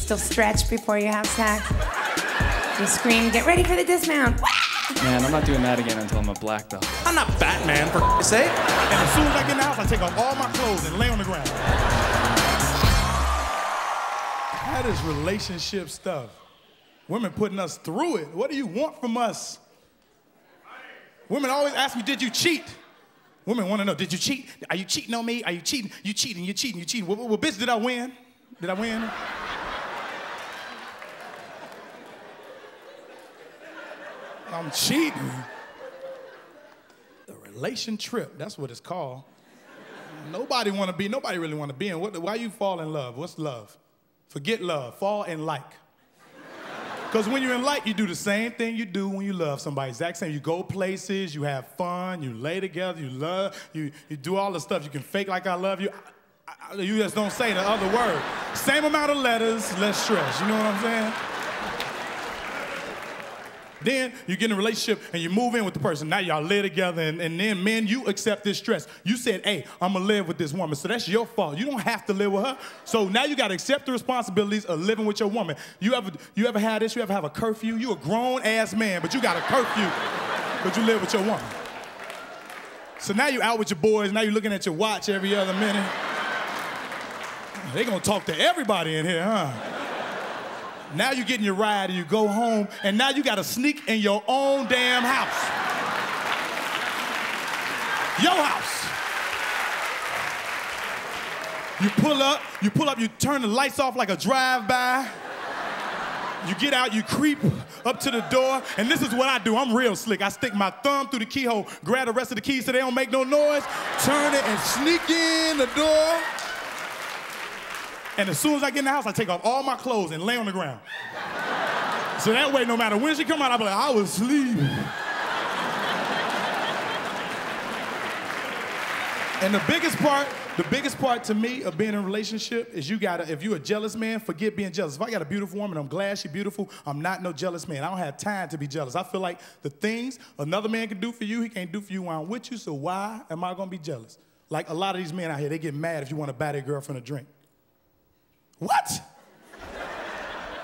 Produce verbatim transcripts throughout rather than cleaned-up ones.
still stretch before you have sex? You scream, get ready for the dismount. Man, I'm not doing that again until I'm a black belt. I'm not Batman, for f***ing sake. And as soon as I get in the house, I take off all my clothes and lay on the ground. That is relationship stuff. Women putting us through it. What do you want from us? Women always ask me, did you cheat? Women want to know, did you cheat? Are you cheating on me? Are you cheating? You cheating, you cheating, you cheating. Well, well, bitch, did I win? Did I win? I'm cheating. The relation trip, that's what it's called. Nobody want to be, nobody really want to be in. What, why you fall in love? What's love? Forget love, fall in like. Because when you're in like, you do the same thing you do when you love somebody. Exact same. You go places, you have fun, you lay together, you love, you, you do all the stuff. You can fake like I love you. I, I, you just don't say the other word. Same amount of letters, less stress. You know what I'm saying? Then you get in a relationship and you move in with the person. Now y'all live together, and, and then, man, you accept this stress. You said, hey, I'm gonna live with this woman, so that's your fault. You don't have to live with her. So now you gotta accept the responsibilities of living with your woman. You ever, you ever had this? You ever have a curfew? You a grown-ass man, but you got a curfew, but you live with your woman. So now you out with your boys, now you're looking at your watch every other minute. They gonna talk to everybody in here, huh? Now you get in your ride and you go home, and now you gotta sneak in your own damn house. Your house. You pull up, you pull up, you turn the lights off like a drive-by. You get out, you creep up to the door, and this is what I do. I'm real slick. I stick my thumb through the keyhole, grab the rest of the keys so they don't make no noise, turn it and sneak in the door. And as soon as I get in the house, I take off all my clothes and lay on the ground. So that way, no matter when she come out, I'll be like, I was sleeping. And the biggest part, the biggest part to me of being in a relationship is you gotta, if you're a jealous man, forget being jealous. If I got a beautiful woman, I'm glad she's beautiful, I'm not no jealous man. I don't have time to be jealous. I feel like the things another man can do for you, he can't do for you while I'm with you, so why am I gonna be jealous? Like a lot of these men out here, they get mad if you wanna buy their girlfriend a drink. What?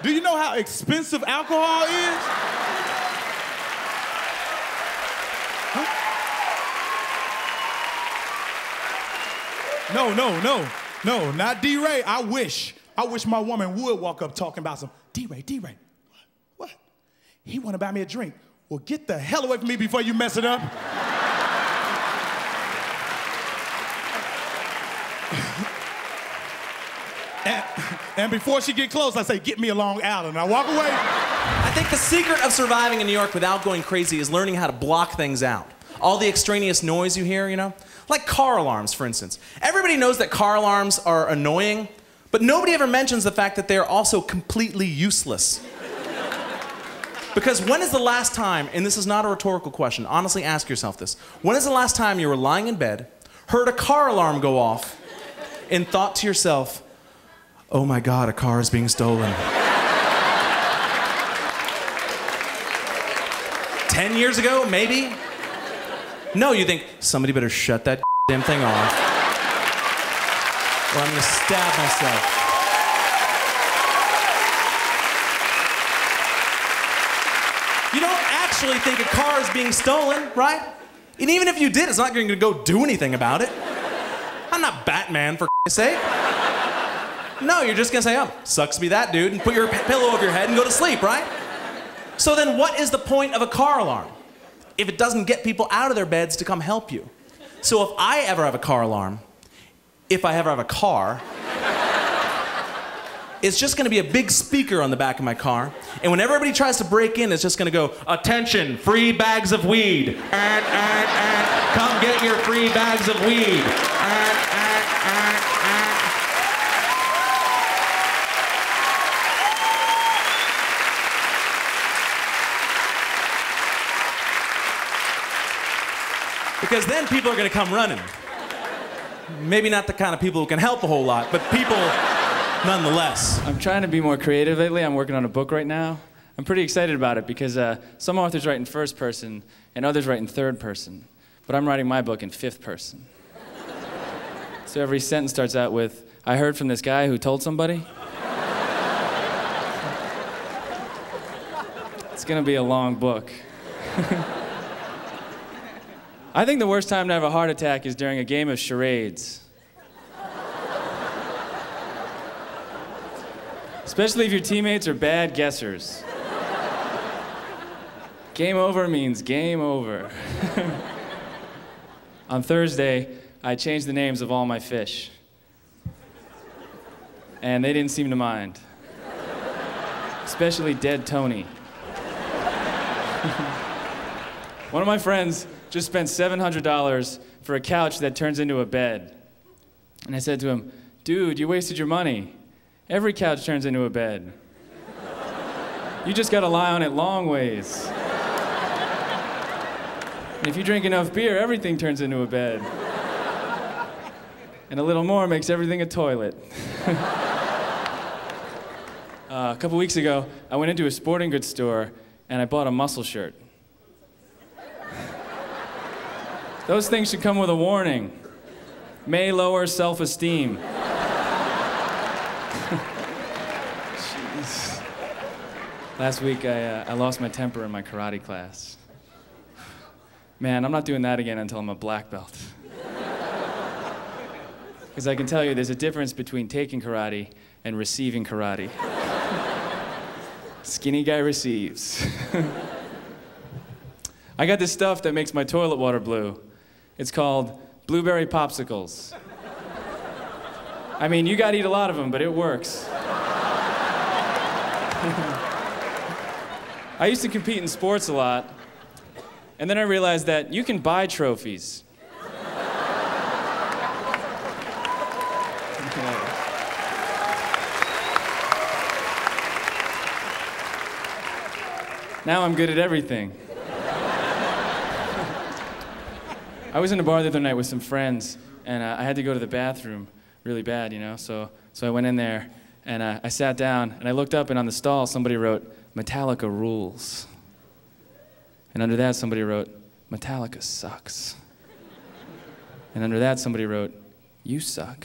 Do you know how expensive alcohol is? Huh? No, no, no, no, not DeRay. I wish, I wish my woman would walk up talking about some, DeRay, DeRay, what? What? He wanna buy me a drink. Well, get the hell away from me before you mess it up. And, and before she get close, I say, get me a Long Island. I walk away. I think the secret of surviving in New York without going crazy is learning how to block things out. All the extraneous noise you hear, you know? Like car alarms, for instance. Everybody knows that car alarms are annoying, but nobody ever mentions the fact that they're also completely useless. Because when is the last time, and this is not a rhetorical question, honestly ask yourself this, when is the last time you were lying in bed, heard a car alarm go off, and thought to yourself, oh my God, a car is being stolen. Ten years ago, maybe? No, you think, somebody better shut that damn thing off, or I'm gonna stab myself. You don't actually think a car is being stolen, right? And even if you did, it's not gonna go do anything about it. I'm not Batman, for f***ing sake. No, you're just gonna say, oh, sucks to be that dude, and put your pillow over your head and go to sleep, right? So then what is the point of a car alarm? If it doesn't get people out of their beds to come help you. So if I ever have a car alarm, if I ever have a car, it's just gonna be a big speaker on the back of my car, and when everybody tries to break in, it's just gonna go, attention, free bags of weed. And, and, and, come get your free bags of weed. And, and, and. Because then people are gonna come running. Maybe not the kind of people who can help a whole lot, but people nonetheless. I'm trying to be more creative lately. I'm working on a book right now. I'm pretty excited about it because uh, some authors write in first person and others write in third person. But I'm writing my book in fifth person. So every sentence starts out with, I heard from this guy who told somebody. It's gonna be a long book. I think the worst time to have a heart attack is during a game of charades. Especially if your teammates are bad guessers. Game over means game over. On Thursday, I changed the names of all my fish. And they didn't seem to mind. Especially Dead Tony. One of my friends just spent seven hundred dollars for a couch that turns into a bed. And I said to him, "Dude, you wasted your money. Every couch turns into a bed. You just gotta lie on it long ways. And if you drink enough beer, everything turns into a bed. And a little more makes everything a toilet." Uh, a couple weeks ago, I went into a sporting goods store and I bought a muscle shirt. Those things should come with a warning. May lower self-esteem. Jeez. Last week, I, uh, I lost my temper in my karate class. Man, I'm not doing that again until I'm a black belt. Because I can tell you, there's a difference between taking karate and receiving karate. Skinny guy receives. I got this stuff that makes my toilet water blue. It's called blueberry popsicles. I mean, you gotta eat a lot of them, but it works. I used to compete in sports a lot, and then I realized that you can buy trophies. Now I'm good at everything. I was in a bar the other night with some friends, and uh, I had to go to the bathroom really bad, you know? So, so I went in there, and uh, I sat down, and I looked up, and on the stall, somebody wrote, "Metallica rules." And under that, somebody wrote, "Metallica sucks." And under that, somebody wrote, "You suck."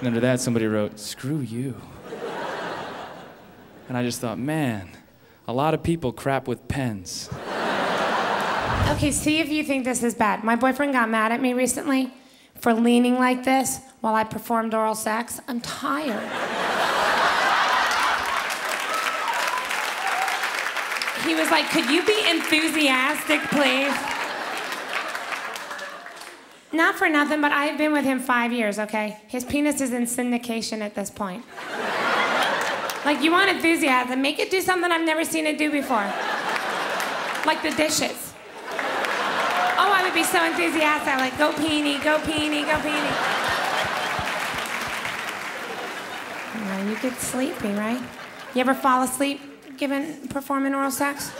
And under that, somebody wrote, "Screw you." And I just thought, man, a lot of people crap with pens. Okay, see if you think this is bad. My boyfriend got mad at me recently for leaning like this while I performed oral sex. I'm tired. He was like, "Could you be enthusiastic, please?" Not for nothing, but I've been with him five years, okay? His penis is in syndication at this point. Like, you want enthusiasm, make it do something I've never seen it do before. Like the dishes. Oh, I would be so enthusiastic, like, "Go peenie, go peenie, go peenie." Well, you get sleepy, right? You ever fall asleep giving, performing oral sex?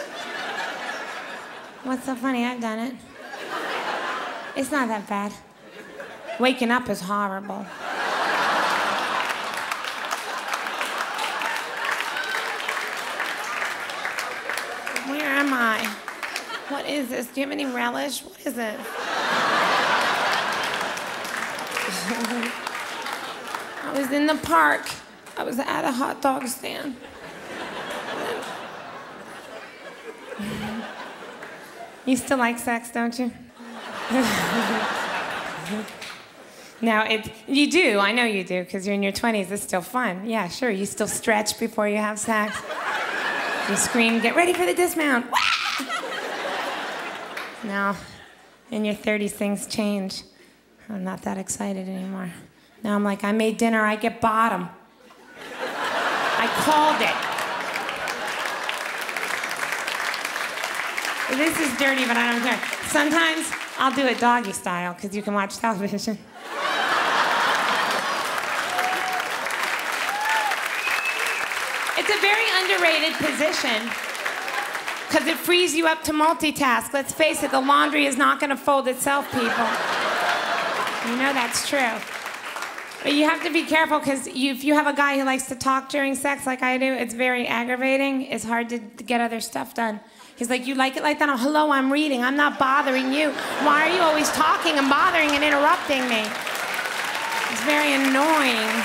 What's so funny? I've done it. It's not that bad. Waking up is horrible. Where am I? What is this? Do you have any relish? What is it? I was in the park. I was at a hot dog stand. You still like sex, don't you? Now, it, you do. I know you do, because you're in your twenties. It's still fun. Yeah, sure. You still stretch before you have sex. You scream, "Get ready for the dismount." Now, in your thirties, things change. I'm not that excited anymore. Now I'm like, I made dinner, I get bottom. I called it. This is dirty, but I don't care. Sometimes I'll do it doggy style, because you can watch television. It's a very underrated position because it frees you up to multitask. Let's face it, the laundry is not going to fold itself, people. You know that's true. But you have to be careful because you, if you have a guy who likes to talk during sex like I do, it's very aggravating. It's hard to get other stuff done. He's like, "You like it like that? Oh, hello, I'm reading. I'm not bothering you. Why are you always talking and bothering and interrupting me?" It's very annoying.